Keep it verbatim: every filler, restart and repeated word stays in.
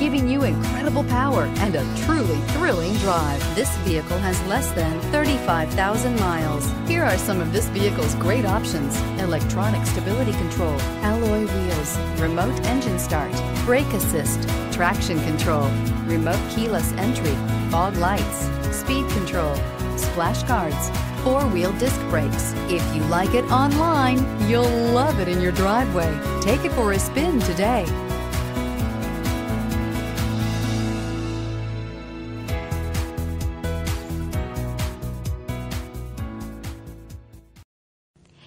giving you incredible power and a truly thrilling drive. This vehicle has less than thirty-five thousand miles. Here are some of this vehicle's great options: electronic stability control, alloy wheels, remote engine start, brake assist, traction control, remote keyless entry, fog lights, speed control, splash guards, four-wheel disc brakes. If you like it online, you'll love it in your driveway. Take it for a spin today.